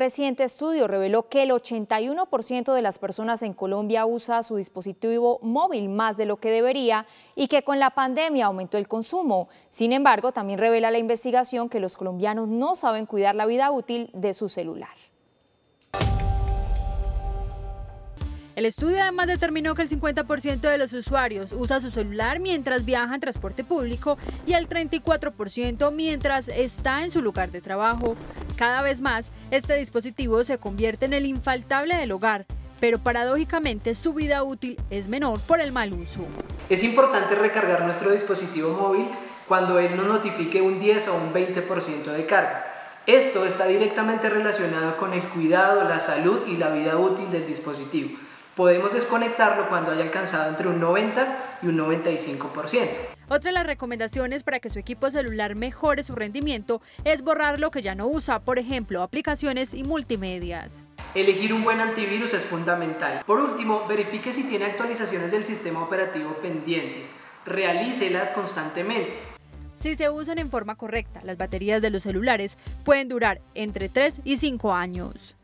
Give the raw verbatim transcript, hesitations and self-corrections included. reciente estudio reveló que el ochenta y uno por ciento de las personas en Colombia usa su dispositivo móvil más de lo que debería y que con la pandemia aumentó el consumo. Sin embargo, también revela la investigación que los colombianos no saben cuidar la vida útil de su celular. El estudio además determinó que el cincuenta por ciento de los usuarios usa su celular mientras viaja en transporte público y el treinta y cuatro por ciento mientras está en su lugar de trabajo. Cada vez más, este dispositivo se convierte en el infaltable del hogar, pero paradójicamente su vida útil es menor por el mal uso. Es importante recargar nuestro dispositivo móvil cuando él nos notifique un diez o un veinte por ciento de carga. Esto está directamente relacionado con el cuidado, la salud y la vida útil del dispositivo. Podemos desconectarlo cuando haya alcanzado entre un noventa y un noventa y cinco por ciento. Otra de las recomendaciones para que su equipo celular mejore su rendimiento es borrar lo que ya no usa, por ejemplo, aplicaciones y multimedias. Elegir un buen antivirus es fundamental. Por último, verifique si tiene actualizaciones del sistema operativo pendientes. Realícelas constantemente. Si se usan en forma correcta, las baterías de los celulares pueden durar entre tres y cinco años.